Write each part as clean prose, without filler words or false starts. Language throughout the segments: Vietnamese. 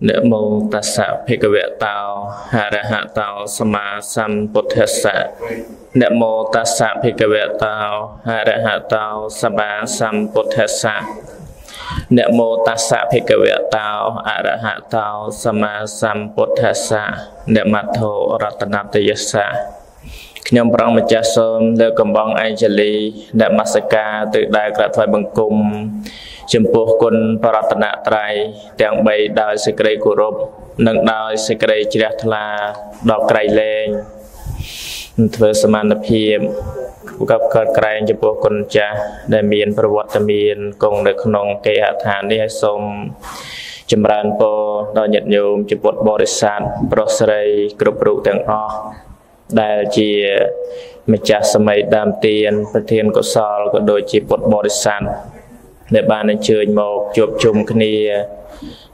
Nam mô Tassa Bhagavato tao Arahato tao Sama Sambuddhassa. Nam mô Tassa Bhagavato tao Arahato tao Sama Sambuddhassa. Nam mô Tassa Bhagavato tao Arahato tao Sama Sambuddhassa. Nam Matho Ratanatayassa. Nhằm bằng một cha sớm lơ cầm bóng Angeli đã massacre từ đại cả thoại bằng cung chấm buộc quân Paratana Trai đang bay đào sê cây của Rome nâng đào sê cây chia thla đọc cây lên với samanapiem gặp cờ cây chấm buộc quân cha đại miền Pravata miền cùng được nông cây hạ thàn đi hay sông chấm ran po đào nhật nhôm chấm buộc Borisan Prosrei group rượu tiếng o đại chi mật cha samay đam tiền phát thiên có sòl có đôi chi bột bò san để bàn anh chơi một chụp chung khnì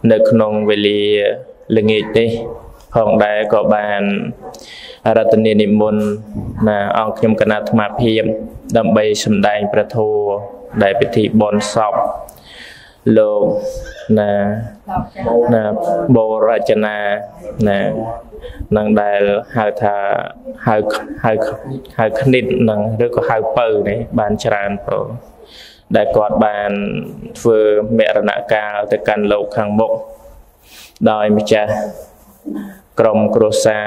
nơi khung veli lưng nghịch đi phòng đại có bàn aratani niệm môn là ông nhung cana tham phiêm đầm bay sầm đaiประตูđạiพิธีบอนสอบលោកណាបររចនាណានឹងដែលហៅថាហៅគណិតនឹងឬក៏ហៅបើនេះបានច្រើនព្រោះដែលគាត់បានធ្វើមរណកាលទៅកាន់លោកខាងមុខដោយម្ចាស់ក្រុមគ្រួសារ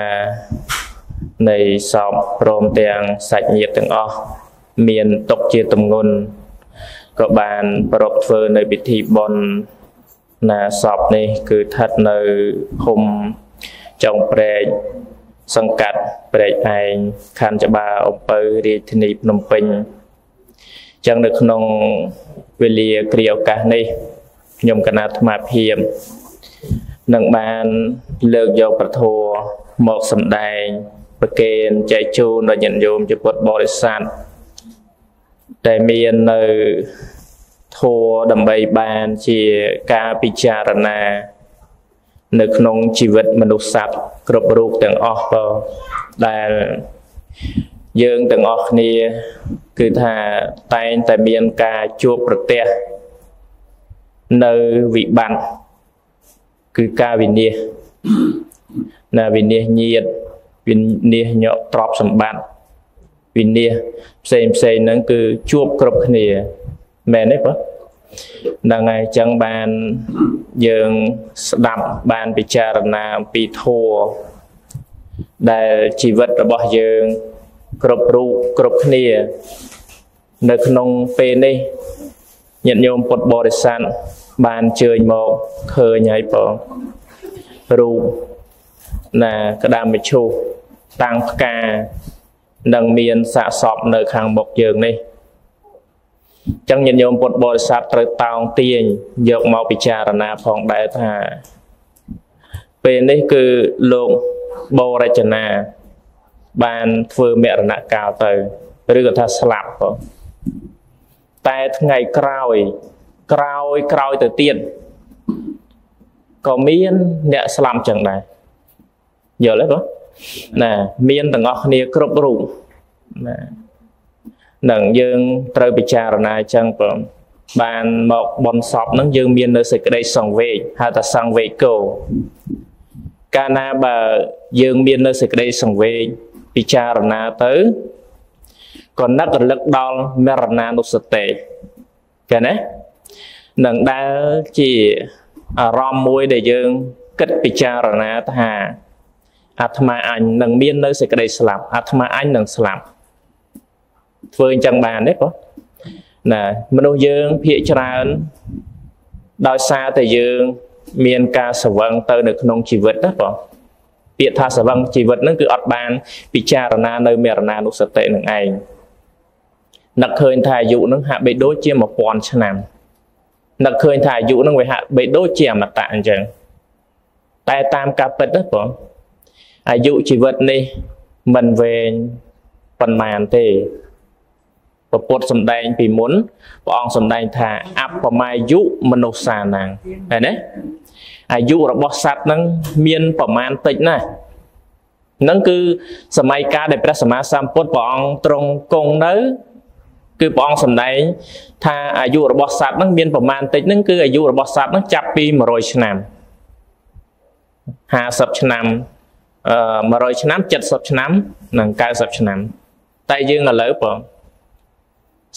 នៃសពព្រមទាំងសាច់ញាតិទាំងអស់មានទុកជាទម្ងន់có bàn bọc phơi nơi bị thi bồn là sọp này cứ thật nơi hôm trong bể sân cát bể này khăn cho bà ông bơi đi thi nịp nông bình chẳng được nông về lìa kêu cả này nhom cả nát mà hiểm nâng bàn lược dầu bạc thô một sầm đài bạc kèn chạy chu nó nhận dùm cho bột bò để sàn đại miền nơi thua đầm bay bàn chỉ ca picharana nơi nông chi vật mình đục sập cướp ruột từng óc đại dương từng óc này cứ thà tay đại miền ca chua bực nơi vị bàn cứ ca vị nia là vị nia nhiệt vị nia nhọ trọp sầm bàn vì nia xây nâng cứ chuộc cọp khnia mẹ đấy bớt đang ngày chẳng bàn dường đập bàn bị cha làm bị thua đại chỉ vật là bỏ dường cọp ru cọp khnia nơi nông pê này nhận nhôm bột bò để sẵn bàn chơi một khơi nhảy bỏ ru là cái đam bị chu tăng ca đang miền xạ sọp nơi khang bọc giường này chẳng nhận nhôm bột bò sạp trời tàu tiền dọc màu bị trà là phòng đại thà về đây cứ lộn bò ra chân à bàn phơi mẹ là cao tới rồi người ta sạp tại ngày cào từ tiền có miền nhẹ sạp chẳng này giờ lấy đó nè miền tầng ngọc nia cướp rụng nằng dương trời bị trà này chẳng bàn một bòn sọp nắng dương miền nơi sực đây sòng về hay ta sòng về cầu cana bà dương miền nơi sực đây sòng về bị trà này tới còn nát lực đòn mẹ là nô sệt tệ cái này nằng đã chỉ rom môi để dương kết bị trà này thà Atma anh nâng miên nơi sẽ đây sạp Atma anh nâng sạp với chẳng bàn đấy có là manu dương phía tràn đòi xa từ dương miên ca sở vâng tơ được nông chỉ vật đó có biệt tha sở vâng chỉ vật nó cứ ọt bàn bị cha rana nơi mẹ rana lúc sở tệ nâng anh nặc khơi thai dụ nâng hạ bị đối chia một bọn chân nằm nặc khơi thai dụ nâng về hạ bị đối chia mặt tạng chẳng tai tam ca bật đó có ai dụ chỉ vật này mình về phần màn thì và bột sầm đen vì muốn và ông sầm đen thà áp và mai dụ mình nộp sàn nàng này đấy ai dụ là bọt sạt nâng miên và màn tịnh này nâng cứ sầm mai ca để prasam sam bột và ông trong cung đấy cứ và ông sầm đen thà ai dụ là bọt sạt nâng miên và màn tịnh nâng cứ ai dụ là bọt sạt nâng chập pi mà rồi xem 50 ឆ្នាំ 100 ឆ្នាំ 70 ឆ្នាំ និង 90 ឆ្នាំ តែ យើង ឥឡូវ បង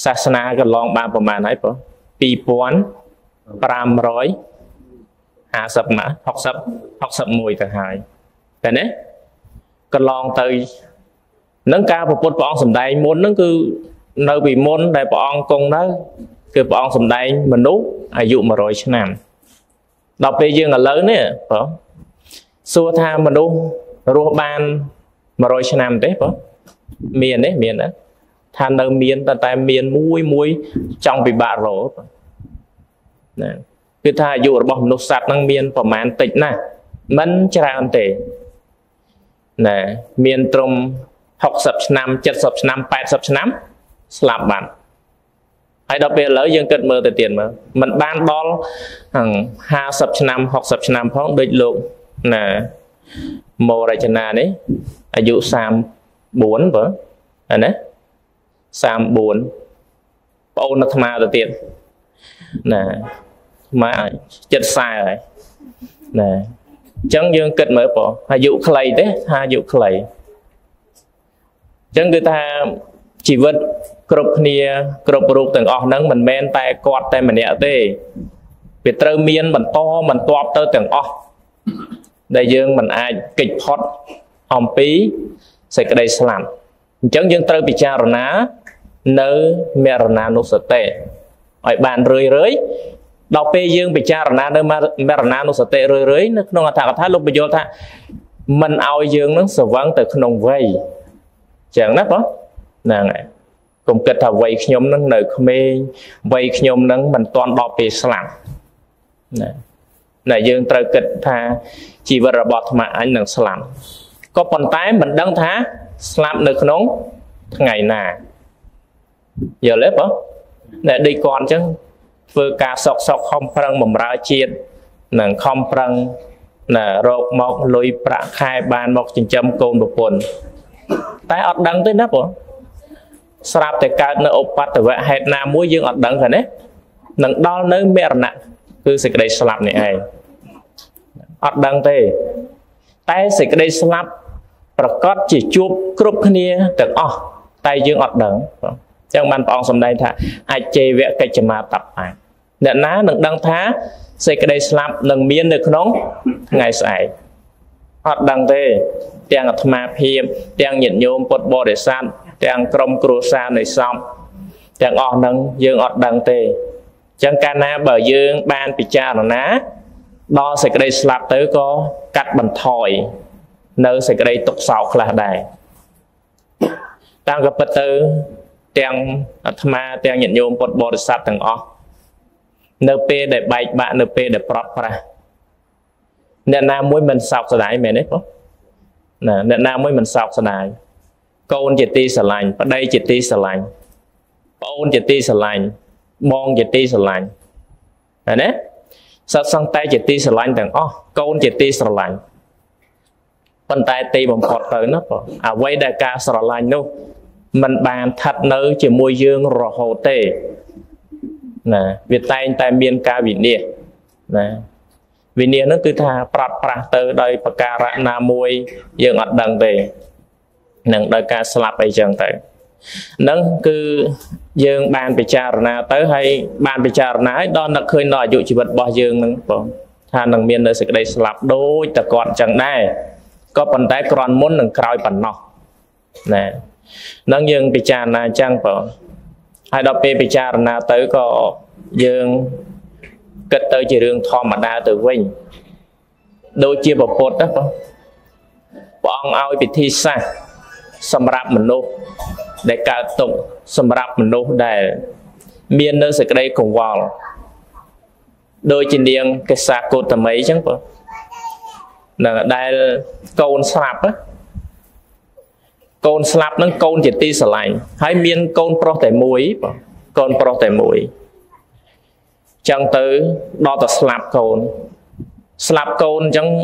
សាសនា កន្លង បាន ប្រមាណ ហើយ បង 2550 ណា 60 61 ទៅ ហើយ តែ នេះ កន្លង ទៅ នឹង ការ ប្រពុត ព្រះ អង្គ សម្ដែង មុន នឹង គឺ នៅ ពី មុន ដែល ព្រះ អង្គ គង់ នៅ គឺ ព្រះ អង្គ សម្ដែង មនុស្ស អាយុ 100 ឆ្នាំ ដល់ ពេល យើង ឥឡូវ នេះ បង xua tha mà đu ruột ban mà rồi xem nam thế có miền đấy miền á than đâu miền ta tại miền muối muối trong bị bạ rổ nè cứ tha dụ bỏng nục sạt năng miền phẩm màn tịnh nè mẫn chả ăn tệ nè miền trồng học sập nam chật sập nam bẹt sập nam slap bạn hay đặc biệt lỡ dân cần mơ từ tiền mà mình ban ball hàng ha sập nam học sập nam phong địch lượng nè mô ra chân nà đấy à dụ xàm 4 vỡ anh ấy xàm 4 bầu nó thma đầu tiên nè mà chất sai rồi nè chẳng dương kịch mở bỏ à dụ clay đấy ha dụ clay chẳng người ta chỉ vật cột nia cột ruột từng ọt nắng mình men tay quạt tay mình nhẹ tê việt trơ miên mình to mình toạp tơ từng ọt đại dương mình ai kịch hot hòm pí sẽ cái đây slam chẳng dương tơ bị cha rồi ná nơ mẹ rồi ná nốt sợi tê ở bàn rơi rơi đọc pe dương bị cha rồi ná nơ mẹ rồi ná nốt sợi tê rơi rơi nó không là thà thà lúc bây giờ thà mình ao dương nó sờ vắng từ nông vây chẳng nắp đó nè cùng kịch thà vây nhom nó nở mê vây nhom nó mình toàn đọc pe slam nè nè dương tơ kịch thà chỉ vật bọt mà anh đang sắm có phần tái mình đang thá sắm được nóng ngày nào giờ lớp á để đi còn chứ vừa cả sọc sọc không prăng mầm ra chiên nàng không prăng là rộp mọc lùi bạc khai bàn mọc chỉnh châm cồn một quần tái ọt đắng tới nắp ủa sạp thì cả nó ốp bắt từ vậy hẹp nam muối dương ọt đắng rồi đấy nàng đo nơi mẹ nặng cứ sẽ cái đây sạp này ai ọt đăng tê tay sẽ cái đây slap và có chỉ chụp group kia tưởng tay dương ọt đắng chẳng bàn bóng xong đây thả ai chê vẽ cái chả mà tập ảnh để ná nâng đăng thá sẽ cái đây slap nâng miên được nóng ngày xảy ọt đăng tê đang ở thma phim đang nhận nhôm bột bò để san đang crom cua san này xong đang ọt nâng dương ọt đăng tê chẳng cana bởi dương ban bị cha nó ná đó sẽ cái đây slap tới có cắt bằng thỏi nơi sẽ cái đây tục sào khla đài tăng gặp bật từ tiếng atma tiếng nhận nhôm bột bột sát từng o np để bày bạn np để prop ra nền nam môi mình sọc sờ đài mẹ đấy không nè nền nam môi mình sọc sờ đài con chỉ ti sờ lành ở đây chỉ ti sờ lành con chỉ ti sờ lành bon chỉ ti sờ lành này đấy sát sang tay chỉ ti sờ lạnh thằng con chỉ ti sờ lạnh bàn tay ti bằng cọt tới nó à quay đại ca sờ lạnh đâu mình bàn thật nữ chỉ môi dương rồi hồ tê nè việt tay miền ca việt nia nè việt nia nó cứ thà prát prát tới đời bạc ca ra nam môi dương ngọt đằng về nâng đời ca slap ấy chẳng tới nâng cứ dương bàn bị cha na tới hay bàn bị cha na đó là khơi nọ dụ chỉ vật bỏ dương nâng tha nâng miên nơi sẽ đây slap đôi ta còn chẳng đây có bàn tay còn muốn nâng còi bàn nọ nè nâng dương bị cha na chẳng bỏ hai đọc pe bị cha na tới có dương cất tới chỉ đường thò mà đa từ vinh đôi chia bọc bột đó bọn ao bị thi xa xâm rạp mình nô để cả tụng xâm rạp mình nô để miền nơi sẽ đây cùng vào đôi trên điên cái xa cột tầm ấy chẳng phải là đây con slap á con slap nó con chỉ ti sờ lạnh hay miền con pro thể mũi con pro thể mũi chẳng tới đo tờ slap con chẳng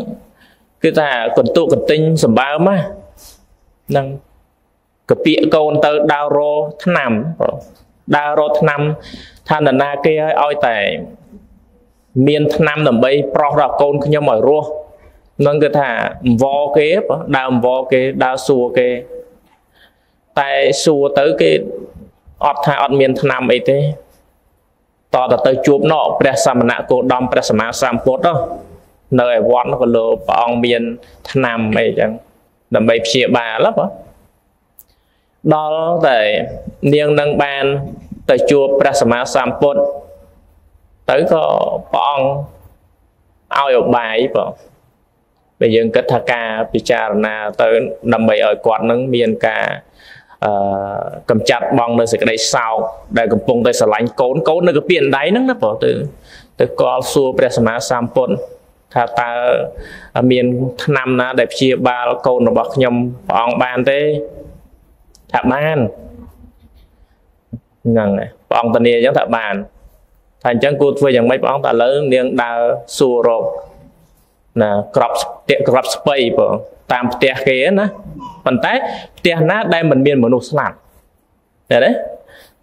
cứ ta còn tụ còn tinh sầm bao mà năng cái bịa con tới đào rô thắm đào rô thắm than đàn na kia oi tại miền thắm đầm bay pro ra con cứ nhau mọi rô nâng cái thả vò kế đàm vò kế đào xua kế tại xua tới cái ọt thả ọt miền thân nằm ấy thế tỏ là tới chụp nọ Prasamana cô đom Prasamana Sam cốt đó nơi vón nó còn lừa bỏng miền thân nằm ấy chẳng đầm bầy xịa bà lắm đó đó tại niêng nâng bàn tới chụp Prasamana Sam cốt tới có bỏng ao ở bài ấy bây giờ kết thúc ca Picharana tới đầm bầy ở quạt nâng miền ca cầm chặt bong nơi sẽ cái đấy sao để cầm bông tới sẽ lạnh cốn nơi cái biển đáy nó bỏ từ con xua Prasamana Sampon thà ta miền năm na đẹp chia ba câu nó bọc nhầm bong bàn thế thà bàn ngằng này bong tần nia giống thà bàn thành chẳng cút với chẳng mấy bong ta lớn niêng đào xua rồi là crop space bỏ tam tia kia nữa phần tái tia nát đây mình miền một nụ sạt này đấy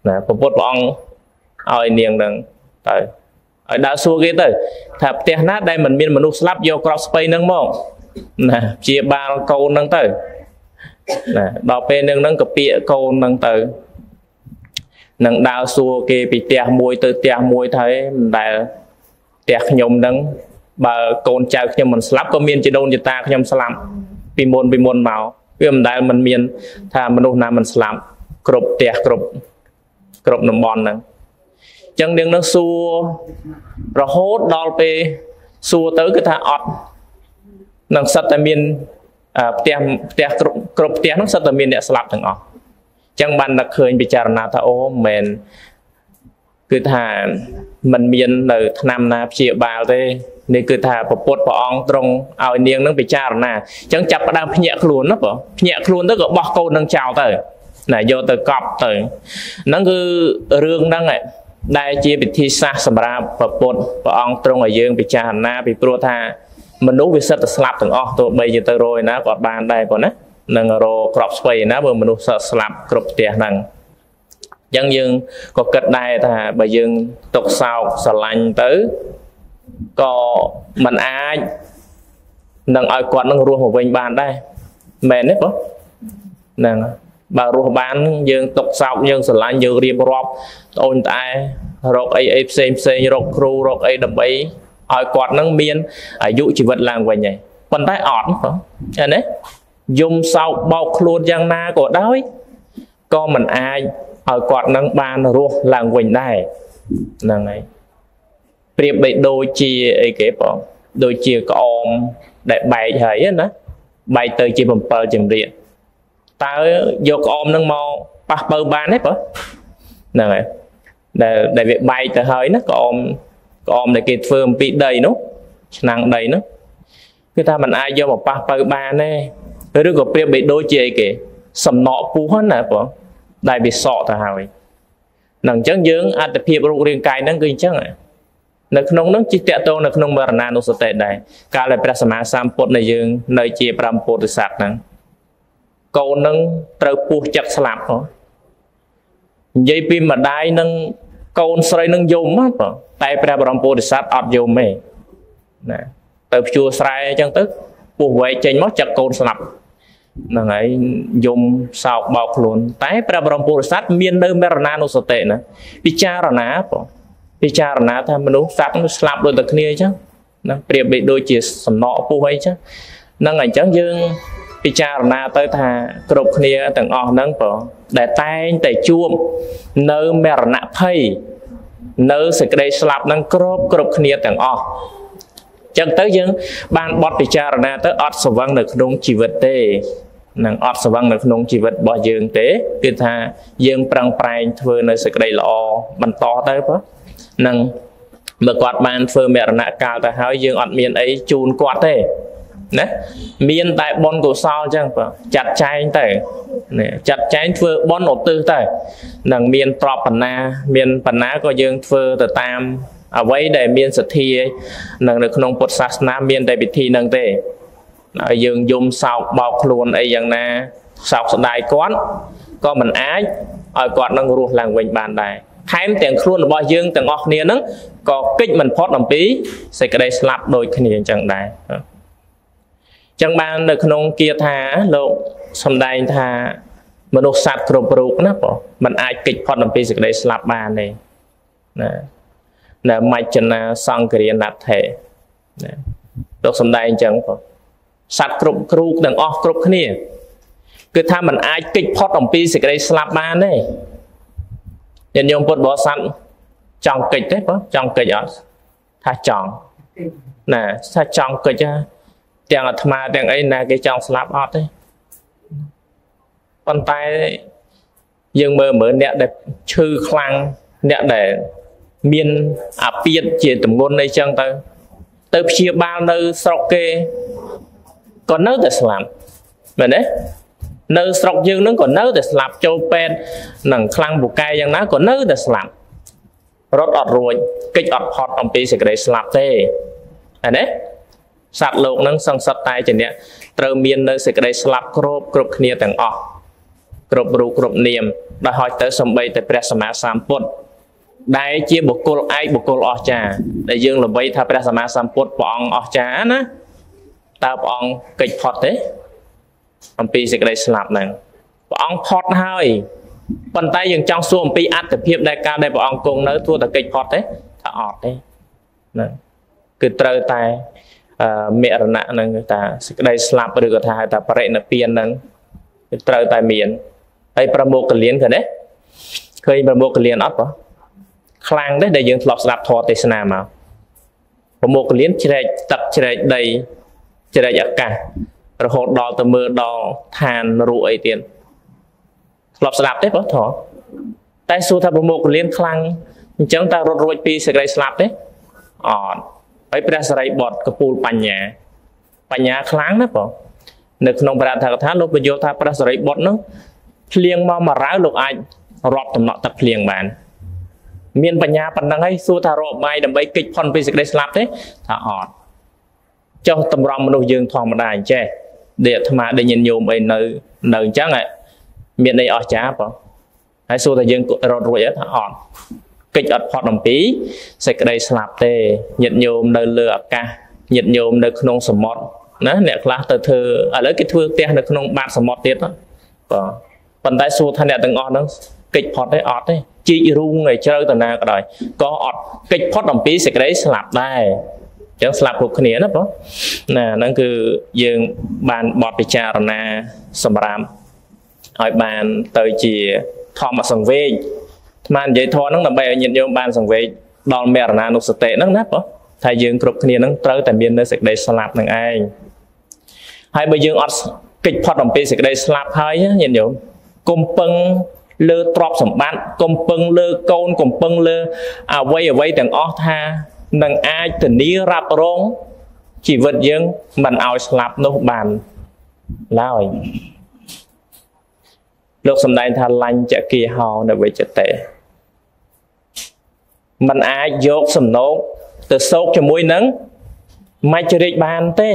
là một bọn ơi niềng đằng ở đá xua kia tới thập tia nát đây mình miền một nụ sạt vô crop space nâng mông là chia ba câu nâng tới là đào pe nâng nâng cặp bịa câu nâng tới nâng đào xua kia bị tia mùi từ tia mùi thấy đại tia nhom nâng bà con trai nhưng mình slap có miên chỉ đôn chỉ ta nhưng slam vì môn màu vì mình đại mình miên thà mình đâu nào mình slam cột tẹt cột nằm bòn nè chân điên nó xua rồi hốt đào pe xua tới cái thà ọt nằm sát tại miên tẹt cột tẹt nó sát tại miên để slap thằng ọ chân ban đặc khơi bị trả na thà ô mình cứ thà mình miên là nam na chịu bao thế nên cứ thả bỏ bột bỏ ong trong ao niêng nâng bị cha rồi nè chẳng chập đang nhẹ luôn tức là bỏ câu nâng chào tới này vô tới cọp tới nó cứ rương đang này đại chia bị thi xa sầm ra bỏ bột bỏ ong trong ở dương bị cha na bị pro tha mình đúng bị sệt slap từng o tôi bây giờ tới rồi nè còn bàn đây còn nè nâng rồi crop space nè vừa mình đúng sệt slap crop tiền nâng dân dương có kết đây thà bây giờ tục sau sờ lành tới có mình ai nâng ai quạt nâng ruộng của mình bàn đây mẹ đấy không nè bà ruộng bán dương tục sau dương sờ lành dương riêng rộp ôn tại rộp ấy xem rộp kêu rộp ấy đầm ấy ai quạt nâng miên ai dụ chỉ vật làm vậy nhỉ còn tay ọt không anh đấy dùng sau bọc luôn giang na của đói có mình ai ở quạt nâng bàn ruộng làng quỳnh này là này việc bị đôi chia ấy kẹp bỏ đôi chia có ôm để bày thấy á bày từ chia bầm bờ chừng điện ta vô có ôm nâng mau ba bờ ban hết bỏ này để việc bày từ hơi nó có ôm để kịp phương bị đầy nó nặng đầy nó người ta mình ai vô một ba bờ ban này rồi đứa còn bị đôi chia kì sầm nọ cú hết nè bỏ đại bị sọ thà hào ấy, nằng chấn dưỡng atipia rung riêng cài nâng kinh chấn à, nâng nông nâng chỉ tẹt tô nâng nông barana nô sơ tẹt đại, cả lời Prasamana Sampot này dưỡng nơi chia pram poti sát nâng, câu nâng trâu pu chặt slap hả, dây pin mà đại nâng câu sợi nâng zoom á hả, tại pram poti sát ọt zoom mày, nè, từ chua sợi chăng tức, pu vậy trên mót chặt câu slap nâng ấy dùng sao bọc luôn tái Pra-bram-pura-sát miên nơi Mê-ra-na-nô-sa-tệ nè Pichá-ra-ná tham mê-nú sát nó slap đôi tật nia chứ nâng biệt bị đôi chìa sầm nọ phu ấy chứ nâng ảnh chẳng dương Pichá-ra-ná tới thà cực nia tầng ọ nâng bỏ để tay tẩy chuông nơi Mê-ra-na-thay nơi sẽ cái đây slap nâng cực nia tầng ọ chẳng tới dân ban bọt Pichá-ra-ná tới ọt sổ văng được nông chỉ vật tê nâng ọt sổ văng được nông chỉ vật bỏ dương tế cứ thà dương prang prang thơ nơi sẽ đầy lọ bằng to tới đó nâng mở quạt bàn phơ mẹ nạ cao ta hỏi dương ọt miền ấy chùn quạt thế nế miền tại bon cổ sao chẳng chặt cháy tới chặt cháy thơ bon ổ tư tới nâng miền trọp bản ná có dương thơ tờ tam ở vậy để miền sạch thi ấy nâng được nông bột sát nam miền đại bị thi nâng tệ ở dương dùng sao bọc luôn ấy dần nè sao đại quán có mình ái ở quán nâng ruột làng quỳnh bàn đài thêm tiền khuôn là bao dương tầng ọc nè nâng có kích mình phót làm phí sẽ cái đây slap đôi cái này chẳng đài Chẳng bàn được nông kia thả lộ xong đành thả mà nó sạt cồm rụt nó bỏ mình ai kịch phật làm việc gì đấy slap bàn này nè mai chân là sang cái điện nạp thể đó xong đành chẳng bỏ sạt cồm rụt đằng off cồm cái này cứ tha mình ai kịch phật làm việc gì đấy slap bàn này nhân nhung phật bỏ sẵn chọn kịch đấy bỏ chọn kịch đó tha chọn nè tha chọn kịch ra tiếng ở thma tiếng ấy là cái trong slap out đấy bàn tay dương mơ mở nẹt đẹp chư khang nẹt để miên à piết chỉ tầm ngôn đây chăng tới tới chia bao nơi sọc kê còn nỡ để làm vậy đấy nơi sọc dương nó còn nỡ để làm cho pen nằng khang bù cay chẳng ná còn nỡ để làm rót ọt ruồi kích ọt hot ông pi sẽ cái slap thế à đấy sạt lục nâng sang sạt tai chẳng nhẽ trơ miên nơi sẽ cái slap crop crop kia tầng ọt cột rú cột niệm đòi hỏi tới sầm bay tớiព្រះសម្មាសម្ពុទ្ធ đại chia bồ câu ở trà đại dương là bay theoព្រះសម្មាសម្ពុទ្ធ bỏng ở trà na ta bỏng kịch phật thế ông pi sẽ cái slap này bỏng phật hơi bàn tay dừng trong xuồng pi ăn tập hiệp đại ca đại bỏng cùng nữa thua tập kịch phật thế thở ọt đấy cứ trơ tai mẹ rồi nãy này người ta sẽ cái slap được thà người ta phải là tiền này trơ tai miền aiประโมก liên thế đấy, khơiประโมก liên ấp đó, khang đấy để dừng lọt sập thọ tê sna mà,ประโมก liên chạy tập chạy đầy chạy giặc cả, rồi hột đò từ mưa đò than ruồi tiền, lọt sập đấy có thọ, tai su thàประโมก liên khang, chúng ta rốt ruồi pi sợi sập đấy, ọt, ấy bây giờ sợi bọt cặp pul panya khang đấy có. នៅក្នុងបរិបទថាកថាលោកបញ្យល់ថាប្រសរីបុតនោះ អ្នកខ្លះទៅធ្វើឥឡូវគេធ្វើផ្ទះនៅក្នុងបាតសមុទ្រទៀតបងប៉ុន្តែសួរថាអ្នកទាំងអស់ហ្នឹងកិច្ចផុតទេអត់ទេជីករូងឲ្យជ្រៅតាណាក៏ដោយក៏អត់កិច្ចផុតអំពីសេចក្ដីស្លាប់ដែរអញ្ចឹងស្លាប់គ្រប់គ្នាណាបងណាហ្នឹងគឺយើងបានបត់ពិចារណាសម្រាប់ឲ្យបានទៅជាធម្មសង្វេគថ្មនិយាយធរហ្នឹងដើម្បីឲ្យញាតិញោមបានសង្វេគដល់មេរណានុស្សតិហ្នឹងណាបងថាយើងគ្រប់គ្នាហ្នឹងត្រូវតែមាននៅសេចក្ដីស្លាប់ហ្នឹងឯង ហើយបើយើងអត់កិច្ចផុតអំពីសេចក្ដីស្លាប់ហើយញាតិញោមកុំពឹងលើទ្រព្យសម្បត្តិកុំពឹងលើអ្វីៗទាំងអស់ថានឹងអាចធានារ៉ាប់រងជីវិតយើងមិនឲ្យស្លាប់នោះបានឡើយលោកសំដែងថាឡាញ់ចក្រាហោនៅវិចិត្រទេមិនអាចយកសំណោកទៅសោកជាមួយនឹងមច្ចរិកបានទេ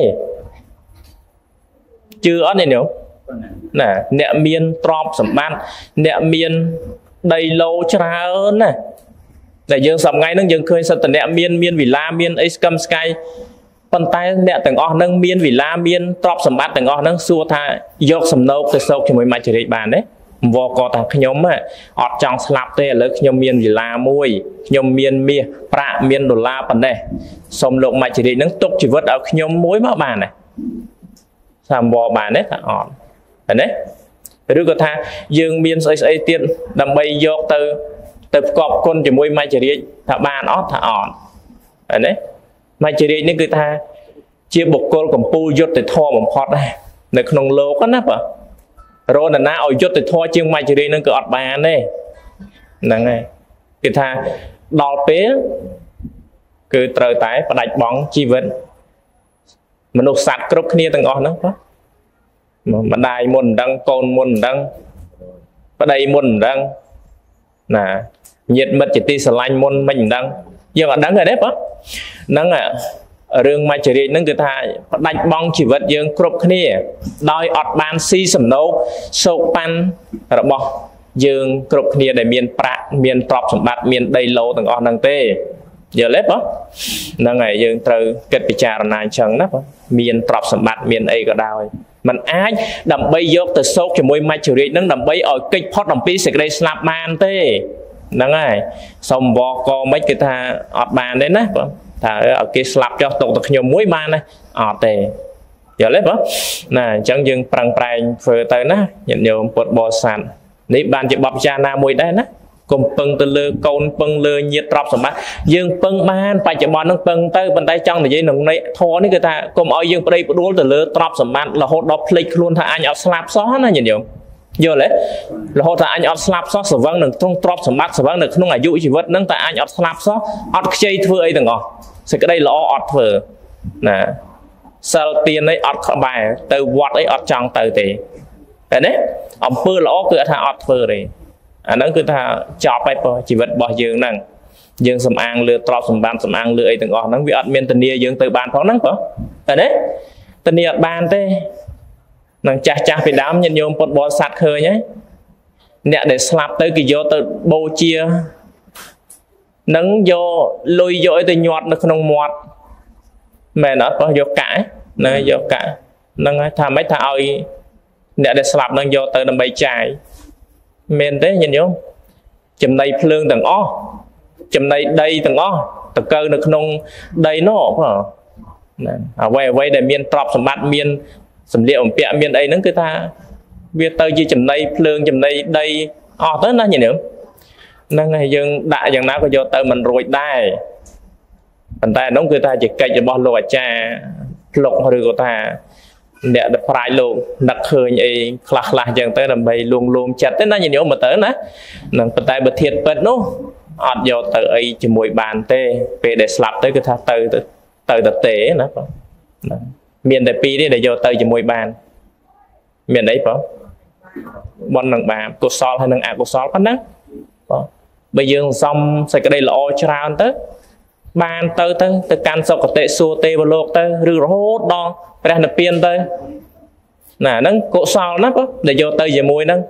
គឺអត់ទេញោមណាអ្នកមានដីឡូច្រើនណាដែលយើងសំងៃនឹងយើងឃើញសិតតអ្នកមានមានវិឡាមានអីស្គមស្កៃប៉ុន្តែអ្នកទាំងអស់នឹងមានវិឡាមានទ្រព្យសម្បត្តិទាំងអស់នឹងសួរថាយកសំណោកទៅសោកជាមួយមច្ចរិកបានទេវកតថាខ្ញុំអត់ចង់ស្លាប់ទេឥឡវ ឬក៏ថាយើងមានស្អីស្អីទៀតដើម្បីយកទៅផ្គប់គុណជាមួយមច្ចរិកថាបានអត់ថាអត់ហ្នឹងឯងមច្ចរិកនេះគឺថាជាបុគ្គលកម្ពុជាយុទ្ធធម៌បំផុតដែរនៅក្នុងលោកហ្នឹងណាបងរោណណាឲ្យយុទ្ធធម៌ជាងមច្ចរិកហ្នឹងគឺអត់បានទេហ្នឹងហើយគឺថាដល់ពេលគឺត្រូវតែផ្ដាច់បង់ជីវិត មនុស្សសត្វគ្រប់គ្នាទាំងអស់ហ្នឹងបាទមិនដែរមុនមិនដឹងកូនមុនមិនដឹងប្តីមុនមិនដឹងណាញាតិមិត្តជាទីស្រឡាញ់មុនមិនដឹងយើងអត់ដឹងទេទេបងហ្នឹងរឿងមច្ចរិកហ្នឹងគឺថាផ្ដាច់បង់ជីវិតយើងគ្រប់គ្នាដោយអត់បានស៊ីសំណោកសោកប៉ាន់របស់យើងគ្រប់គ្នាដែលមានប្រាក់មានទ្រព្យសម្បត្តិមានដីឡូទាំងអស់ហ្នឹងទេ giờ lép đó là ngày giờ từ kết bị chà này chẳng nắp miền trọc sầm bạt miền ấy có đào mình ai đầm bay dốc từ sốt cho môi mai chửi đi nâng đầm bay ở kịch hot đầm pi sệt đây slap man tê nâng này xong vò co mấy cái thà ọt bàn đấy nè thà ở cái slap cho tụt tụt nhiều muối man này ọt tê giờ lép đó là chẳng dừng prang prang phơi tới nè nhận nhiều bột bò sàn đấy bàn chỉ bọc chà na mùi đây nè cùng pưng từ lơ côn pưng lơ nhiệt trọc sầm bát dương pưng ban phải chậm mòn nó pưng tới bên tay trong thì dây nồng này thò này người ta cùng ở dương đây đuôi từ lơ trọc sầm bát là hốt đọp plek luôn thay anh ở slap xóa nó nhìn nhiều giờ lẽ là hốt thay anh ở slap xóa sờ văng được trong trọc sầm bát sờ văng được không ai dụ chỉ vật nâng tại anh ở slap xóa ở chơi thưa ấy từng ngõ thì cái đây là ở thưa nè sau tiền đấy ở bài từ vọt ấy ở trong từ thì đấy ông pơ là ở cửa thay ở thưa này nó cứ ta chọc bài chỉ vật bỏ dương năng dương sầm an lừa trọc sầm ban sầm an lừa ấy từng ngọn nó bị admin tên nia dương từ ban phóng năng có ở đấy tên nia ban thế năng cha cha phải đám nhân nhôm bột bò sạt khơi nhé nè để slap tới cái vô từ bô chia nắng vô lôi vô từ nhọt nó không mọt mẹ nó có vô cãi nó vô cãi năng thà mấy thà ơi nè để slap năng vô từ làm bày chài men thế nhìn nhớ chấm này phượng tầng o chấm này đây tầng o tầng cơ được nông đây nó hả quay quay để miền trọc sầm bát miền sầm liệu bẹ miền ấy nó cứ ta việt tây chi chấm này phượng chấm này đây o tới nó nhìn nhớ năng này dừng đại dừng nào có vô tờ mình rồi đai bàn tay nó cứ ta chỉ cây chỉ bỏ lụa cha lục hồi của ta để được phải luôn đặc hơn như khla khla chẳng tới làm bay luôn luôn chặt tới nó nhìn nhớ mà tới nè nâng tay bật thiệt bật nó ọt vô tới ấy chỉ mỗi bàn tê về để slap tới cái tháp tới tới tập tế nè miền đại pi đi để vô tới chỉ mỗi bàn miền đấy phải bọn nâng bà cô sol hay nâng à cô sol bắt nè bây giờ xong sẽ cái đây là all round tới bàn tới tới tới can sọc có tệ xua tê vào lột tới rửa hốt đo ra nạp tiền tới nè nâng cổ sao nắp để vô tới về mùi nâng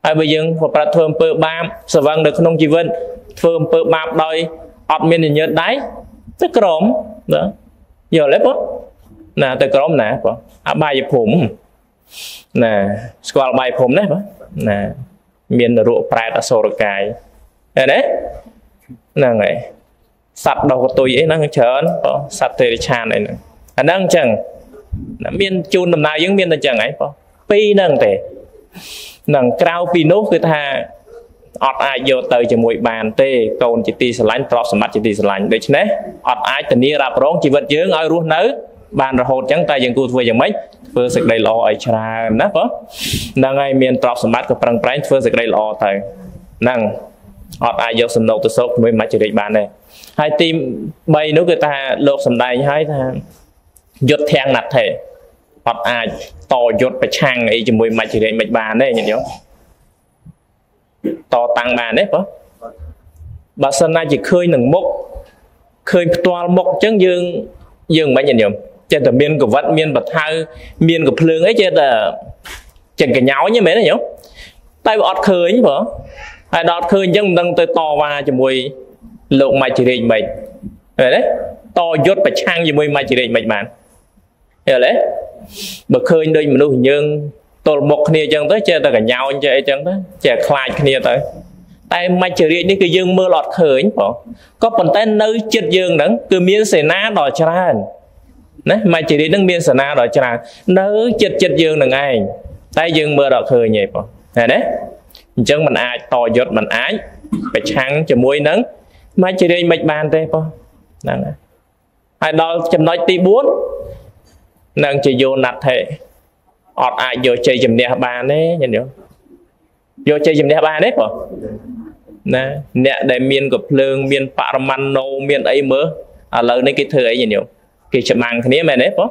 ai bây giờ hoặc là thơm bơ bám sở vâng được không chỉ vân thơm bơ bám đôi ọt miên thì nhớ đáy tức crom đó giờ lấy bớt nè từ crom nè à bài dịp hùm nè squal bài hùm đấy nè miên là rượu prai đã sổ được cái đấy nè này sạch đầu của tôi ấy nâng chớn sạch thì chan này nè anh đang chẳng miền chun làm nào những miền là chẳng ấy po pi năng thế năng cao pi nốt cứ tha ọt ai vô tới chỉ mũi bàn tê còn chỉ ti sờ lạnh trọt sờ mắt chỉ ti sờ lạnh đấy chứ nè ọt ai từ nia rạp rón chỉ vật dưỡng ai ruột nứ bàn rồi hột chẳng tay dừng cụt vừa dừng mấy vừa sực đầy lo ấy chả nè po năng ai miền trọt sờ mắt của prang prang vừa sực đầy lo thầy năng ọt ai vô sầm nâu từ sốt mới mắt chỉ định bàn này hai tim bay nốt cứ tha lột sầm đầy hai tha dốt thang nạt thể hoặc ai to dốt phải chăng ấy chỉ mùi mạch chỉ để mạch bàn đấy nhìn nhớ to tăng bàn đấy đó bà sơn này chỉ khơi nừng mốc khơi toàn mốc chân dương dương mấy nhìn nhớ trên tầm miên của vật miên bật hai miên của phương ấy trên là trên cái nháo như mấy này nhớ tay bọt khơi như vỡ ai đọt khơi nhưng đang tới to và chỉ mùi lộn mạch chỉ để mạch đấy to dốt phải chăng gì mùi mạch chỉ để mạch bàn giờ lẽ bậc khơi đây mình nuôi nhưng tôi một kia chân tới chơi ta cả nhau anh chơi chân tới chơi khai kia tới tay mai chơi đi những cái dương mưa lọt khởi có phần tay nơi chết dương đắng từ miếng sài na đòi cho ra đấy mai chơi đi đứng miếng sài na đòi cho ra nơi chết chết dương đằng ai tay dương mưa đọt khởi nhẹ bỏ này đấy chân mình ai to dốt mình ái phải chăng cho mùi nắng mai chơi đi mạch bàn đây bỏ hai đó chấm nói tí bốn nâng chỉ vô nạt thể ọt ai vô chơi chìm nè bàn đấy nhìn nhớ vô chơi chìm nè bàn đấy không nè nè để miền của phương miền paramano miền ấy mơ à lời này cái thơ ấy nhìn nhớ cái chấm ăn thế này đấy không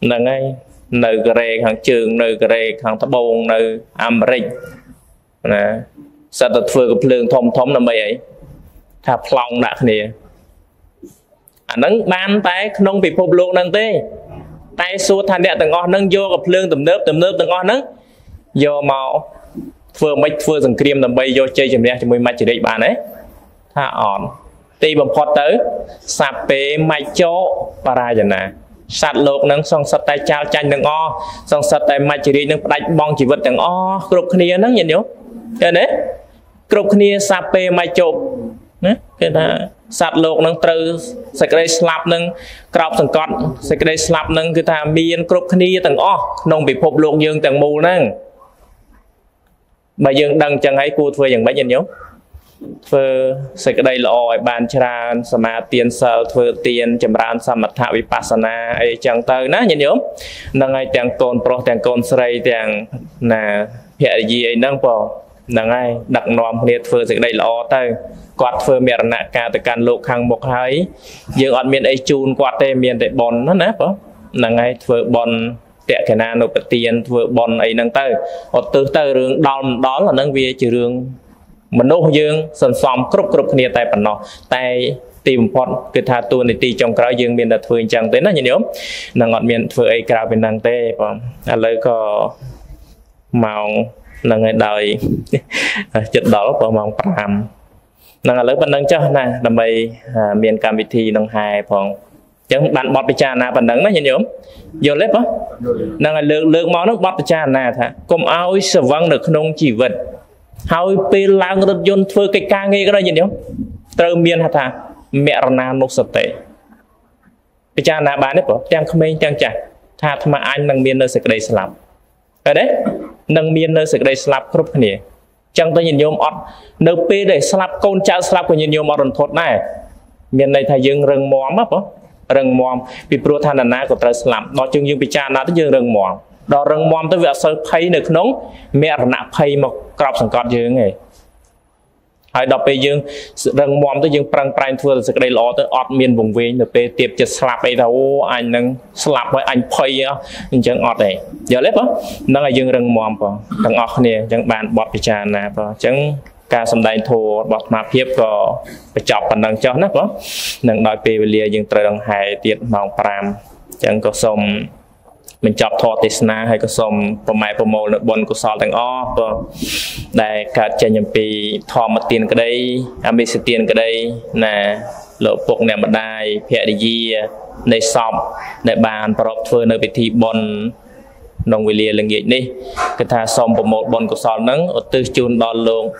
là ngay nơi gre hàng trường nơi gre hàng tháp bồn nơi amrik nè sao tật phương của phương thông thông là mấy ấy tháp long nạt nè anh nâng bàn tay nông bị phô luôn nâng tê tay xua thành đẹp từng ngon nâng vô gặp lương tầm nớp từng ngon nâng vô màu vừa mấy vừa rừng cream tầm bay vô chơi chìm nè cho mùi mạch chỉ định bàn ấy tha ổn Tì bầm phọt tới sạp bế mai chô bà ra dần nà sạch lộp nâng xong sạch tay chào chanh nâng o xong sạch tay mai chì đi nâng đạch bong chỉ vật nâng o cực nia nâng nhìn nhớ kênh đấy cực nia sạp bế mai chô kênh là sạch lộp nâng trừ sạch đây slap nâng krop thằng con sạch đây slap nâng kì thà miên cực nia tầng o nông bị phộp luộc dương tầng mù nâng bà dương đăng chẳng hãy cua thuê dần bá nhìn nhớ phơ sẽ cái đây là ỏi bàn tràn sàm tiền sờ phơ tiền chầm ran sàm mặt thảo vipassana ấy chẳng tới nè nhìn nhớ năng ai tiếng con pro tiếng con sray tiếng là hiện gì ấy năng bỏ năng ai đặc nom liệt phơ sẽ đây là ỏi tới quạt phơ mẹ nạ cả từ can lục hàng một hai dương ăn miền ấy chun quạt tê miền để bòn nó nè bỏ năng ai phơ bòn tệ cái nào nộp tiền phơ bòn ấy năng tới ở từ tới đường đòn đó là năng vi trừ đường mình nô dương sần sòm cướp cướp nia tay bẩn nọ tay tìm phật cứ tha tu này tì trong cõi dương miền đặt phương chẳng tới nó như nhớ là ngọn miền phương ấy cào bên nàng tê còn lời có màu là người đời chật đó còn màu pram là lời bẩn nâng cho nè làm bài miền cam vịt thì nâng hai còn chẳng bạn bọt bị trà nà bẩn nâng nó như nhớ vô lép á là lượng món nước bọt bị trà nà thà cùng ao sờ văng được nông chỉ vật hãy phê lang rất dồn phơi cái ca nghe cái đó nhìn nhớ từ miền hạt thà mẹ na nô sập tệ cái cha na bán đấy bỏ trang không may trang trả thà mà anh nâng miền nơi sực đây slap ở đấy nâng miền nơi sực đây slap khớp cái này chẳng tôi nhìn nhớ ọt nợ phê để slap con cha slap của nhìn nhớ ọt thốt này miền này thầy dương rừng móm á bỏ rừng móm bị pro thà na của tôi slap nó chung dương bị cha na tới dương rừng móm đó rừng móm tới việc sơ phay được nóng mẹ nạ phay một cọp sừng cọt dương này hãy đọc bây dương rừng móm tới dương prang prang thưa sực đây ló tới ọt miền vùng về được về tiệp chật slap ấy đâu anh nâng slap với anh phay á nhưng chẳng ọt này giờ lép á nó là dương rừng móm còn thằng ọt này chẳng bàn bọt bị tràn nè và chẳng ca sầm đại thô bọt mà phép có bị chọc phần đằng cho nắp đó nâng đòi về lìa dương trời đằng hải tiệt màu pram chẳng có sông mình chọc thọ tết na hay có sòng bầm mai bầm mồ bồn có sò thành o để cả chè nhầm pì thọ mặt tiền cái đây ăn bì xịt tiền cái đây nè lộ phục nè mặt đai phe đi gì để sòng để bàn prop phơi nơi bị thi bồn nông lìa là nghề đi cái thà sòng bầm mồ bồn có sò nắng ở tư chun đòn luôn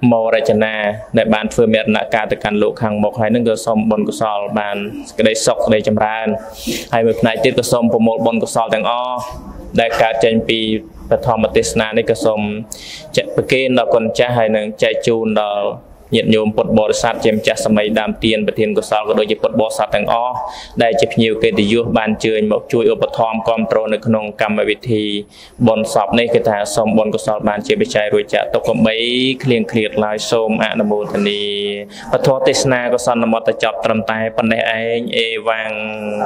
màu ra chân nè để bàn phơi mệt nạ cả từ căn lộ hàng một hai nâng cơ sòng bồn có sò bàn cái đây sọc đây chầm ran hai mực này tiết cơ sòng của một bồn có sò thành o để cả trên pi và thom mặt na này cơ sòng chạy bê nó còn chạy hai nâng chạy chun đó nhiệt nhôm bột bò sát chém chặt sầm mây đam tiền và tiền có sò có đôi chỉ bột bò sát thành o để chụp nhiều cái thì vua bàn chơi một chuỗi ở bờ thom control được nông cầm về thì bồn sọp này cái thà sòng bồn có sò bàn chơi bị chạy rồi chạy tốc cầm bấy liền kiệt lại sôm à nam mô thần đi và thọ tết na có sòn nam mô ta chập trầm tai pan đây anh e vàng